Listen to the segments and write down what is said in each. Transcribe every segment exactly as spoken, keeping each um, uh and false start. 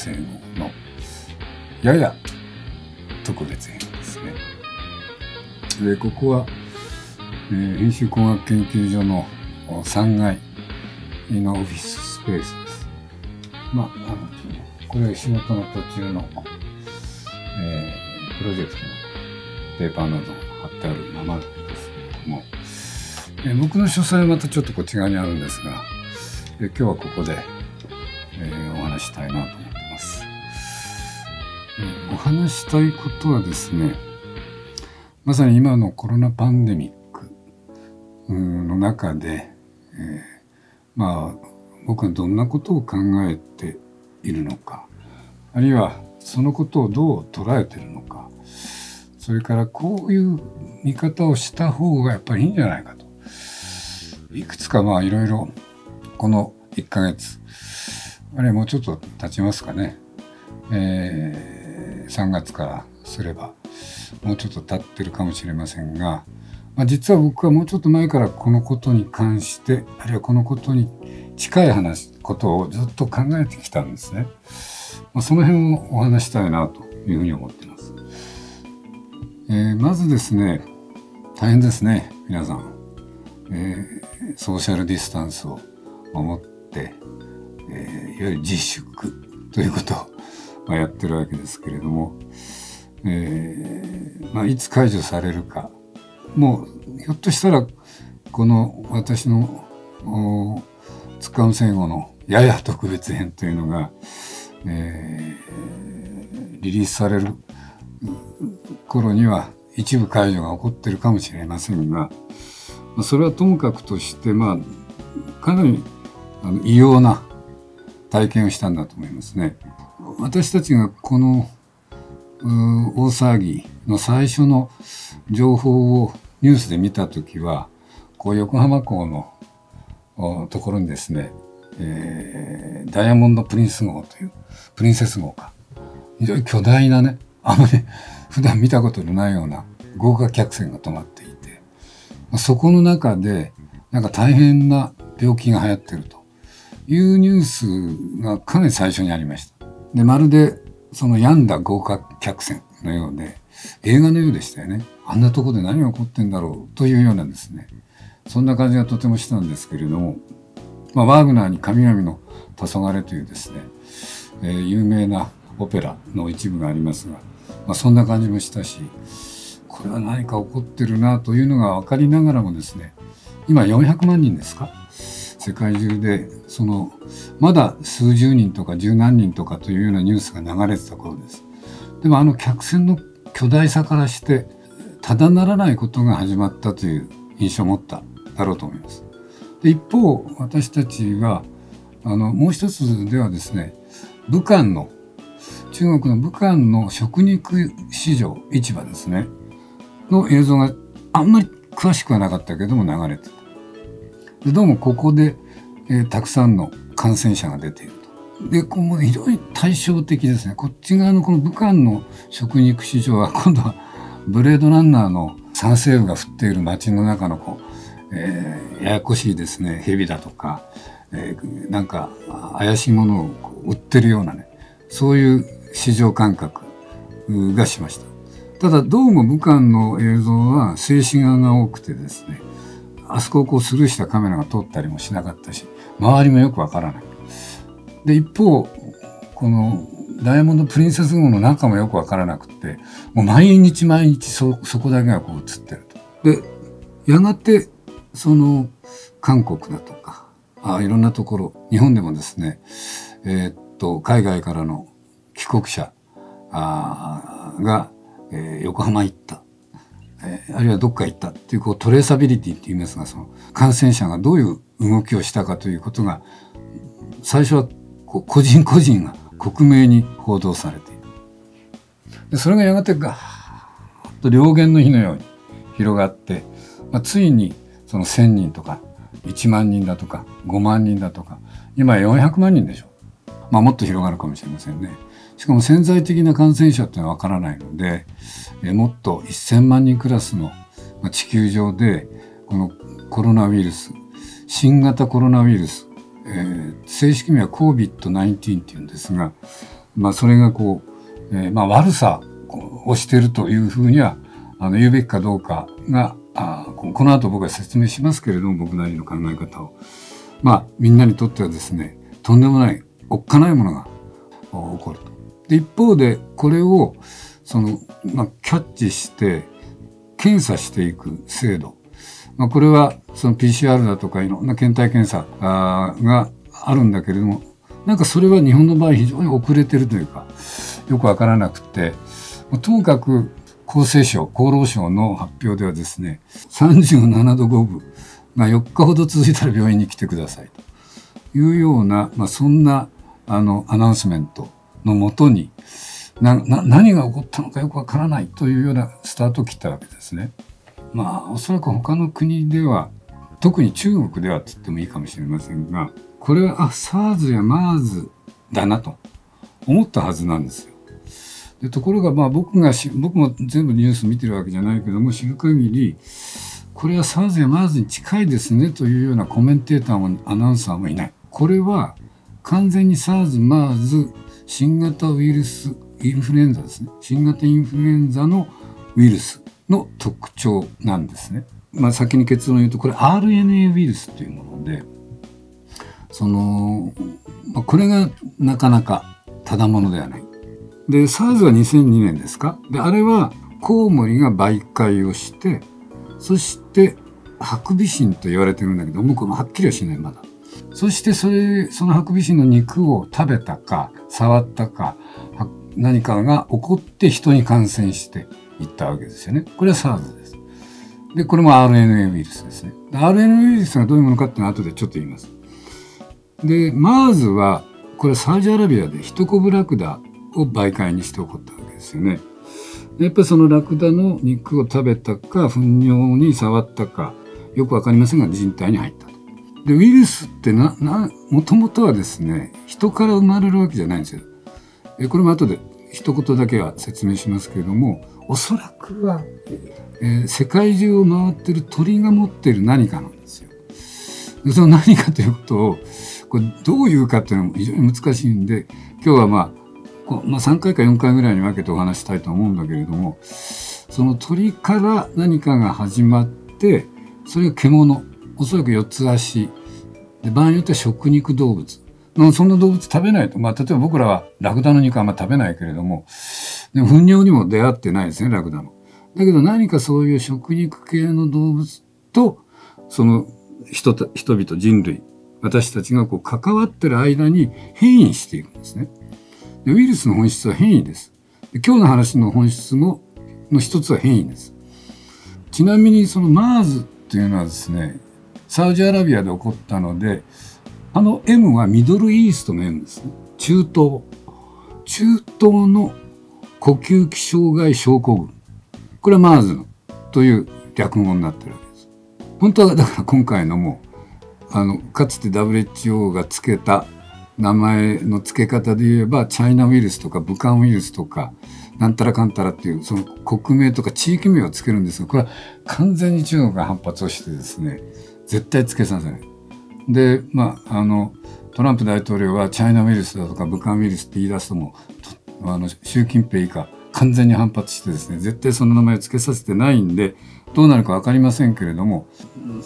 性のやや特別編ですね。でここは、えー、編集工学研究所のさんがいのオフィススペースです。まあ、あのこれは仕事の途中の、えー、プロジェクトのペーパーなど貼ってあるままですけれども、えー、僕の書斎はまたちょっとこっち側にあるんですが、えー、今日はここで、えー、お話したいなと思ってます。えー、お話したいことはですね、まさに今のコロナパンデミックの中で、えー、まあ僕はどんなことを考えているのか、あるいはそのことをどう捉えているのか、それからこういう見方をした方がやっぱりいいんじゃないかと、いくつかまあいろいろこのいっかげつ、あるいはもうちょっと経ちますかね、えー、さんがつからすればもうちょっと経ってるかもしれませんが、まあ、実は僕はもうちょっと前からこのことに関して、あるいはこのことに近い話ことをずっと考えてきたんですね。まあ、その辺をお話したいなというふうに思っています。えー、まずですね、大変ですね皆さん、えー、ソーシャルディスタンスを守って、えー、いわゆる自粛ということをやってるわけですけれども、えーまあ、いつ解除されるか、もうひょっとしたらこの私のツッカン生後のやや特別編というのが、えー、リリースされる頃には一部解除が起こってるかもしれませんが、それはともかくとして、まあ、かなり異様な体験をしたんだと思いますね。私たちがこの大騒ぎの最初の情報をニュースで見た時は、こう横浜港のところにですね、えー、ダイヤモンドプリンス号というプリンセス号か、非常に巨大なね、あまり普段見たことのないような豪華客船が止まっていて、そこの中でなんか大変な病気が流行ってるというニュースがかなり最初にありました。でまるでその病んだ豪華客船のようで、映画のようでしたよね。あんなとこで何が起こってんだろうというようなですね、そんな感じがとてもしたんですけれども、まあ、ワーグナーに「神々の黄昏」というですね、えー、有名なオペラの一部がありますが、まあ、そんな感じもしたし、これは何か起こってるなというのが分かりながらもですね、今よんひゃくまんにんですか、世界中でそのまだ数十人とか十何人とかというようなニュースが流れてた頃です。でもあの客船の巨大さからしてただならないことが始まったという印象を持っただろうと思います。で一方、私たちはあのもう一つではですね、武漢の中国の武漢の食肉市場市場ですねの映像があんまり詳しくはなかったけども流れてた。でどうもここで、えー、たくさんの感染者が出ていると。でこう非常に対照的ですね。こっち側のこの武漢の食肉市場は今度はブレードランナーの酸性雨が降っている街の中のこう、えー、ややこしいですね、蛇だとか、えー、なんか怪しいものを売ってるようなね、そういう市場感覚がしました。ただどうも武漢の映像は静止画が多くてですね、あそこをこうスルーしたカメラが通ったりもしなかったし、周りもよくわからない。で一方このダイヤモンドプリンセス号の中もよくわからなくて、もう毎日毎日 そ, そこだけがこう映ってると。でやがてその韓国だとか、あいろんなところ、日本でもですね、えー、っと海外からの帰国者あが、えー、横浜行った、えー、あるいはどっか行ったっていう、こうトレーサビリティって言いますが、その感染者がどういう動きをしたかということが最初はこう個人個人が克明に報道されている。でそれがやがてガーッと燎原の火のように広がって、まあ、ついにそのせんにんとかいちまんにんだとかごまんにんだとか、今よんひゃくまんにんでしょ。まあもっと広がるかもしれませんね。しかも潜在的な感染者っていうのはわからないので、えもっとせんまんにんクラスの地球上でこのコロナウイルス、新型コロナウイルス、えー、正式名は コービッドナインティーン っていうんですが、まあ、それがこう、えーまあ、悪さをしているというふうにはあの言うべきかどうかがあこの後僕は説明しますけれども、僕なりの考え方を、まあ、みんなにとってはですね、とんでもないおっかないものが起こると。で一方でこれをその、まあ、キャッチして検査していく制度、まあ、これはその ピーシーアール だとかいろんな検体検査があるんだけれども、なんかそれは日本の場合非常に遅れてるというかよく分からなくて、ともかく厚生省厚労省の発表ではですね、さんじゅうななどごぶがよっかほど続いたら病院に来てくださいというような、まあ、そんなあのアナウンスメントのもとになな何が起こったのかよくわからないというようなスタートを切ったわけですね。まあおそらく他の国では、特に中国ではって言ってもいいかもしれませんが、これはあ SARS や MERS だなと思ったはずなんですよ。でところがまあ僕がし僕も全部ニュース見てるわけじゃないけども、知る限りこれは SARS や MERS に近いですねというようなコメンテーターもアナウンサーもいない。これは完全に SARS、MERS、新型ウイルスインフルエンザですね。新型インフルエンザのウイルスの特徴なんですね。まあ、先に結論を言うと、これ アールエヌエー ウイルスというもので、その、まあ、これがなかなかただものではない。で、SARS はにせんにねんですか。で、あれはコウモリが媒介をして、そしてハクビシンと言われてるんだけど、もうこれはっきりはしない、まだ。そしてそれ、そのハクビシンの肉を食べたか、触ったか、何かが起こって人に感染していったわけですよね。これは SARS です。で、これも アールエヌエー ウイルスですね。アールエヌエー ウイルスがどういうものかっていうのは後でちょっと言います。で、MERS は、これはサウジアラビアでヒトコブラクダを媒介にして起こったわけですよね。でやっぱりそのラクダの肉を食べたか、糞尿に触ったか、よくわかりませんが人体に入った。で、ウイルスってな、な、もともとはですね、人から生まれるわけじゃないんですよ。え、これも後で一言だけは説明しますけれども、おそらくは、えー、世界中を回ってる鳥が持っている何かなんですよ。で、その何かということを、これどういうかっていうのも非常に難しいんで、今日はまあ、こう、まあさんかいかよんかいぐらいに分けてお話したいと思うんだけれども、その鳥から何かが始まって、それが獣。おそらく四つ足で、場合によっては食肉動物、そんな動物食べないと、まあ、例えば僕らはラクダの肉はあんま食べないけれども、でも糞尿にも出会ってないですね、ラクダの。だけど何かそういう食肉系の動物とその 人, 人々人類私たちがこう関わってる間に変異していくんですね。でウイルスの本質は変異です。で今日の話の本質 の, の一つは変異です。ちなみにその MERS っていうのはですね、サウジアラビアで起こったので、あの エム はミドルイーストの エム ですね。中東。中東の呼吸器障害症候群。これは MERS という略語になってるわけです。本当はだから今回のも、あの、かつて ダブリューエイチオー がつけた名前の付け方で言えば、チャイナウイルスとか武漢ウイルスとか、なんたらかんたらっていう、その国名とか地域名をつけるんですが、これは完全に中国が反発をしてですね、絶対つけさせない。で、まあ、あの、トランプ大統領はチャイナウイルスだとか武漢ウイルスって言い出すともう、あの、習近平以下、完全に反発してですね、絶対その名前をつけさせてないんで、どうなるかわかりませんけれども、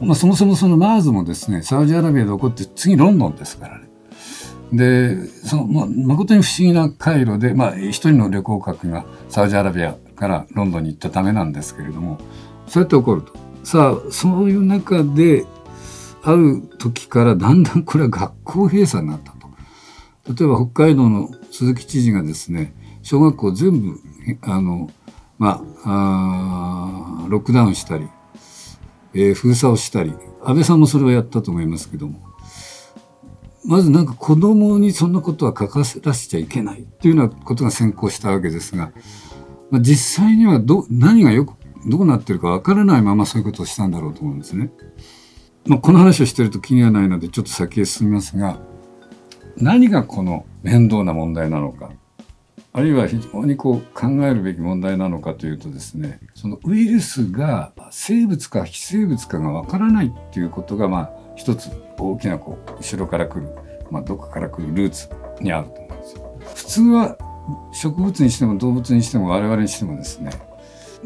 まあ、そもそもその MERS もですね、サウジアラビアで起こって、次ロンドンですからね。で、その、まあ、誠に不思議な回路で、まあ、一人の旅行客がサウジアラビアからロンドンに行ったためなんですけれども、そうやって起こると。さあ、そういう中で、ある時からだんだんこれは学校閉鎖になったと。例えば北海道の鈴木知事がですね、小学校全部、あの、まあ、あロックダウンしたり、えー、封鎖をしたり、安倍さんもそれをやったと思いますけども、まずなんか子供にそんなことは書からせちゃいけないっていうようなことが先行したわけですが、まあ、実際にはど、何がよく、どうなってるかわからないままそういうことをしたんだろうと思うんですね。まあこの話をしてると気にはないのでちょっと先へ進みますが、何がこの面倒な問題なのか、あるいは非常にこう考えるべき問題なのかというとですね、そのウイルスが生物か非生物かがわからないっていうことが、まあ一つ大きなこう後ろから来る、まあどこから来るルーツにあると思うんですよ。普通は植物にしても動物にしても我々にしてもですね、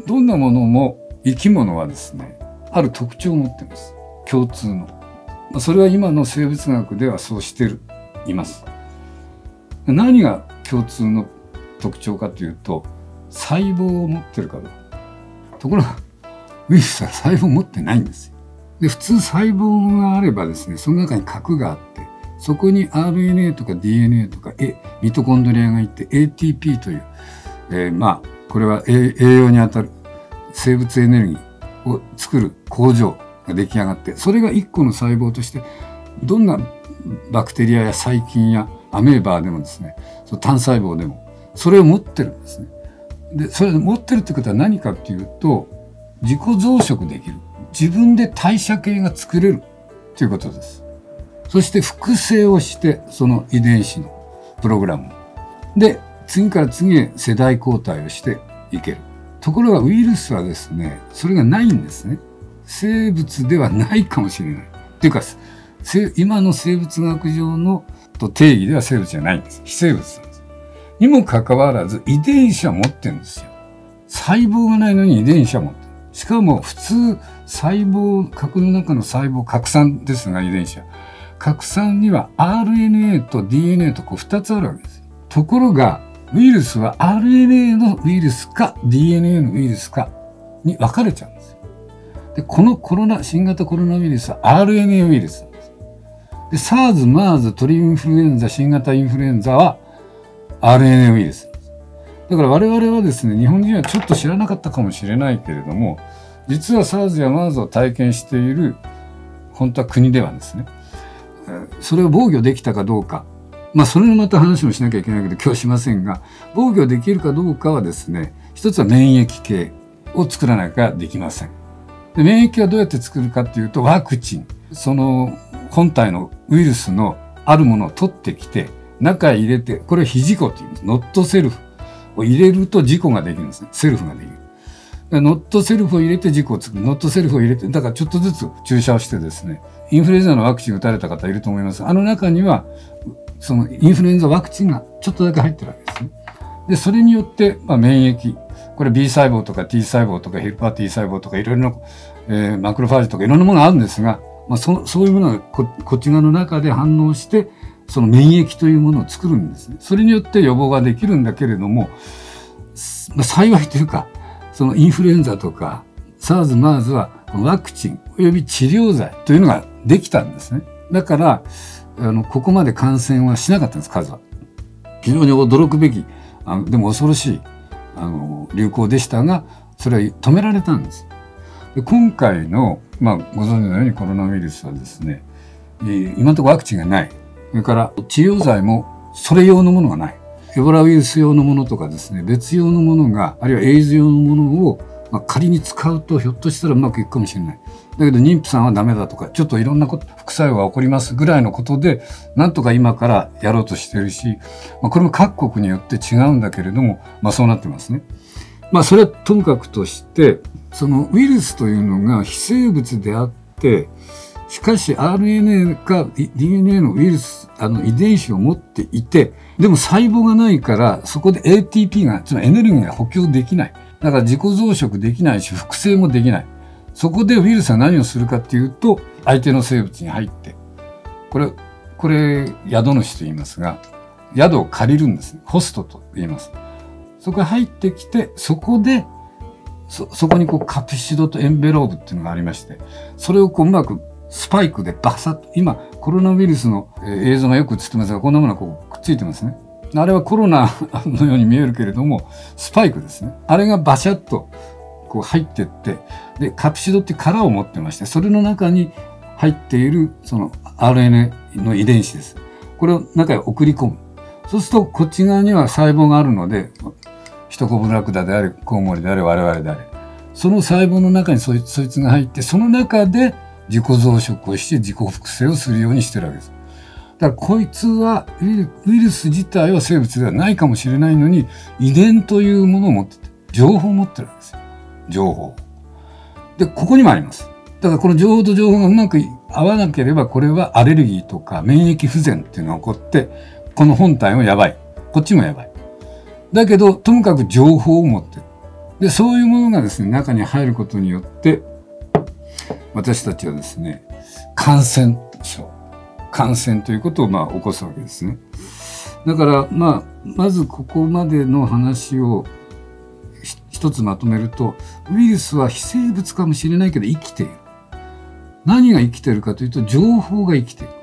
どんなものも生き物はですね、ある特徴を持っています、共通の。それは今の生物学ではそうしてるいます。何が共通の特徴かというと、細胞を持ってるかどうか。ところがウイルスは細胞を持ってないんですよ。で、普通細胞があればですね、その中に核があって、そこに アールエヌエー とか ディーエヌエー とか、A、ミトコンドリアがいて エーティーピー という、えー、まあこれは栄養にあたる生物エネルギーを作る工場が出来上がって、それがいっこの細胞としてどんなバクテリアや細菌やアメーバーでもですね、その単細胞でもそれを持ってるんですね。で、それを持ってるってことは何かっていうと、自己増殖できる、自分で代謝系が作れるということです。そして複製をして、その遺伝子のプログラムで次から次へ世代交代をしていける。ところがウイルスはですね、それがないんですね。生物ではないかもしれないっていうか、今の生物学上の定義では生物じゃないんです。非生物なんです。にもかかわらず遺伝子は持ってるんですよ。細胞がないのに遺伝子は持ってる。しかも普通細胞、核の中の細胞、核酸ですが、遺伝子は核酸には アールエヌエー と ディーエヌエー とこうふたつあるわけですよ。ところがウイルスは アールエヌエー のウイルスか ディーエヌエー のウイルスかに分かれちゃうんですよ。で、このコロナ、新型コロナウイルスは アールエヌエー ウイルスなんです。で、SARS、MERS、鳥インフルエンザ、新型インフルエンザは アールエヌエー ウイルスなんです。だから我々はですね、日本人はちょっと知らなかったかもしれないけれども、実は SARS や MERS を体験している、本当は国ではですね、それを防御できたかどうか、まあそれのまた話もしなきゃいけないけど今日しませんが、防御できるかどうかはですね、一つは免疫系を作らなきゃできません。で、免疫はどうやって作るかっていうと、ワクチン、その本体のウイルスのあるものを取ってきて中へ入れて、これを非自己というんです。ノットセルフを入れると自己ができるんですね。セルフができる。ノットセルフを入れて自己を作る。ノットセルフを入れて、だからちょっとずつ注射をしてですね、インフルエンザのワクチンを打たれた方いると思います。あの中には、そのインフルエンザワクチンがちょっとだけ入ってるわけですね。で、それによって、まあ、免疫。これ B 細胞とか T 細胞とかヘルパー T 細胞とかいろいろな、えー、マクロファージとかいろんなものがあるんですが、まあ、そそういうものが こ, こっち側の中で反応して、その免疫というものを作るんですね。それによって予防ができるんだけれども、まあ、幸いというか、そのインフルエンザとか SARS、MERS はワクチンおよび治療剤というのができたんですね。だから、あの、ここまで感染はしなかったんです、数は。非常に驚くべき、あのでも恐ろしい、あの、流行でしたが、それは止められたんです。で、今回の、まあ、ご存知のようにコロナウイルスはですね、今のところワクチンがない。それから治療剤もそれ用のものがない。エボラウイルス用のものとかですね、別用のものが、あるいはエイズ用のものを、まあ、仮に使うとひょっとしたらうまくいくかもしれない。だけど妊婦さんはダメだとか、ちょっといろんなこと副作用が起こりますぐらいのことで、なんとか今からやろうとしてるし、まあ、これも各国によって違うんだけれども、まあそうなってますね。まあそれはともかくとして、そのウイルスというのが非生物であって、しかし アールエヌエー か ディーエヌエー のウイルス、あの遺伝子を持っていて、でも細胞がないから、そこで エーティーピー が、つまりエネルギーが補給できない。だから自己増殖できないし、複製もできない。そこでウイルスは何をするかっていうと、相手の生物に入って、これ、これ、宿主と言いますが、宿を借りるんですね。ホストと言います。そこへ入ってきて、そこで、そ、そこにこうカプシドとエンベローブっていうのがありまして、それをこううまくスパイクでバサッと、今、コロナウイルスの映像がよく映ってますが、こんなものがこうくっついてますね。あれはコロナのように見えるけれども、スパイクですね。あれがバシャッとこう入ってって、で、カプシドって殻を持ってまして、それの中に入っているその アールエヌエー の遺伝子です。これを中へ送り込む。そうすると、こっち側には細胞があるので、ヒトコブラクダであれ、コウモリであれ、我々であれ。その細胞の中にそいつ、そいつが入って、その中で、自己増殖をして自己複製をするようにしてるわけです。だからこいつはウイルス自体は生物ではないかもしれないのに、遺伝というものを持ってて、情報を持ってるわけですよ。情報。で、ここにもあります。だからこの情報と情報がうまく合わなければ、これはアレルギーとか免疫不全っていうのが起こって、この本体もやばい。こっちもやばい。だけど、ともかく情報を持ってる。で、そういうものがですね、中に入ることによって、私たちはですね、感染症、感染ということをまあ起こすわけですね。だから、まあ、まずここまでの話を一つまとめると、ウイルスは非生物かもしれないけど生きている。何が生きているかというと、情報が生きている。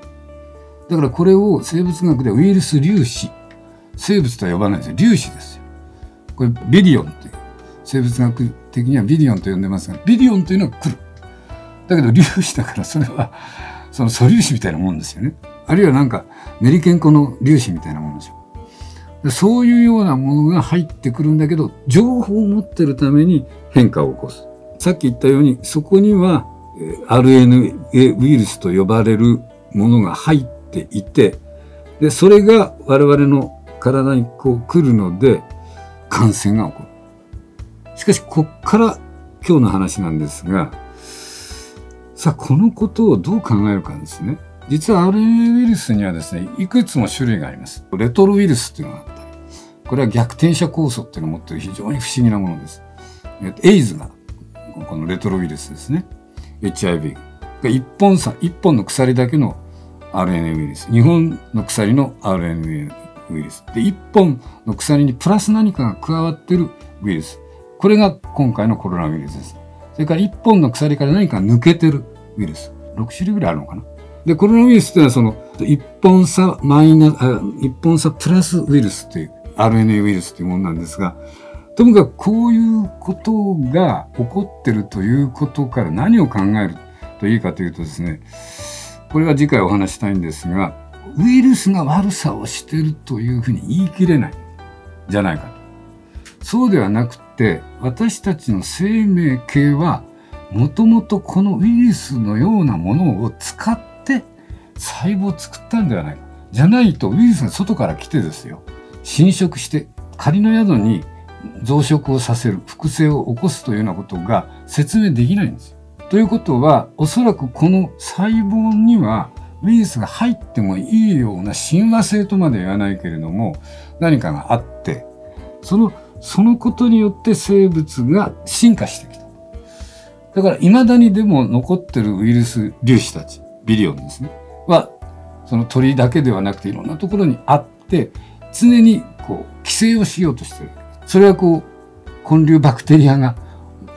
だからこれを生物学でウイルス粒子、生物とは呼ばないですよ。粒子ですよ。これビリオンという。生物学的にはビリオンと呼んでますが、ビリオンというのは来る。だけど粒子だから、それはその素粒子みたいなもんですよね。あるいはなんか練り健康の粒子みたいなものでしょう。そういうようなものが入ってくるんだけど、情報を持ってるために変化を起こす。さっき言ったように、そこには アールエヌエー ウイルスと呼ばれるものが入っていて、でそれが我々の体にこう来るので感染が起こる。しかし、こっから今日の話なんですが、さあ、このことをどう考えるかですね。実は アールエヌエー ウイルスにはですね、いくつも種類があります。レトロウイルスっていうのがあったり、これは逆転者酵素っていうのを持っている非常に不思議なものです。エイズが、このレトロウイルスですね。エイチアイブイ。一本さ、一本の鎖だけの アールエヌエー ウイルス。二本の鎖の アールエヌエー ウイルス。で、一本の鎖にプラス何かが加わっているウイルス。これが今回のコロナウイルスです。それから一本の鎖から何か抜けてるウイルス。ろくしゅるいぐらいあるのかな。で、コロナウイルスというのはその、一本差マイナ、一本差プラスウイルスという、アールエヌエー ウイルスというものなんですが、ともかくこういうことが起こってるということから何を考えるといいかというとですね、これは次回お話したいんですが、ウイルスが悪さをしてるというふうに言い切れないじゃないかと。そうではなくて、で私たちの生命系はもともとこのウイルスのようなものを使って細胞を作ったんではないか。じゃないとウイルスが外から来てですよ、侵食して仮の宿に増殖をさせる、複製を起こすというようなことが説明できないんですよ。ということは、おそらくこの細胞にはウイルスが入ってもいいような親和性とまでは言わないけれども、何かがあって、そのそのことによって生物が進化してきた。だから未だにでも残ってるウイルス粒子たち、ビリオンですね、は、その鳥だけではなくていろんなところにあって、常にこう、寄生をしようとしてる。それはこう、根粒バクテリアが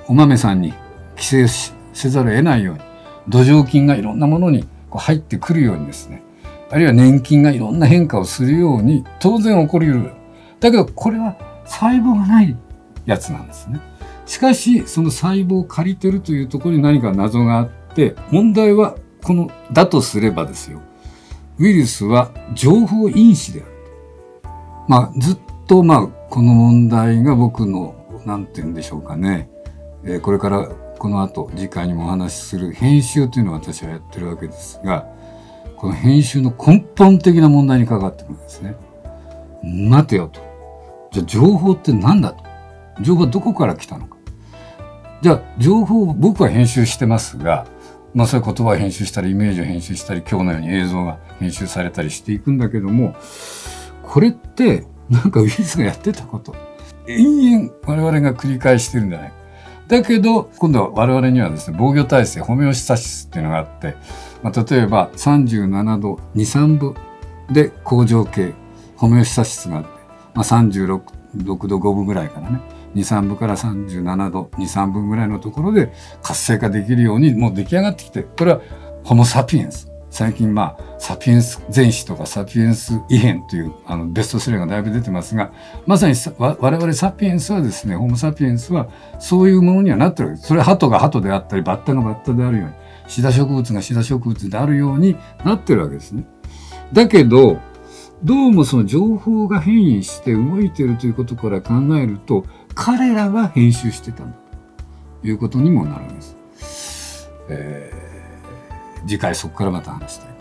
お豆さんに寄生をせざるを得ないように、土壌菌がいろんなものにこう入ってくるようにですね、あるいは粘菌がいろんな変化をするように、当然起こり得る。だけどこれは、細胞がないやつなんですね。しかし、その細胞を借りてるというところに何か謎があって、問題は、この、だとすればですよ。ウイルスは情報因子である。まあ、ずっと、まあ、この問題が僕の、なんて言うんでしょうかね。えー、これから、この後、次回にもお話しする編集というのを私はやってるわけですが、この編集の根本的な問題に関わってくるんですね。待てよと。じゃあ情報って何だと。情報はどこから来たのか。じゃあ情報を僕は編集してますが、まあそういう言葉を編集したり、イメージを編集したり、今日のように映像が編集されたりしていくんだけども、これってなんかウイルスがやってたこと。延々我々が繰り返してるんじゃないか。だけど、今度は我々にはですね、防御体制、ホメオスタシスっていうのがあって、まあ、例えばさんじゅうななどに、さんぶで恒常系、ホメオスタシスがあって、まあ、さんじゅうろくどごぶぐらいからね、に、さんぶからさんじゅうななど、に、さんぶぐらいのところで活性化できるようにもう出来上がってきて、これはホモ・サピエンス。最近まあ、サピエンス全史とかサピエンス異変というあのベストセラーがだいぶ出てますが、まさにさ我々サピエンスはですね、ホモ・サピエンスはそういうものにはなってるわけです。それは鳩が鳩であったり、バッタがバッタであるように、シダ植物がシダ植物であるようになってるわけですね。だけど、どうもその情報が変異して動いているということから考えると、彼らが編集してたんだということにもなるんです。えー、次回そこからまた話したい。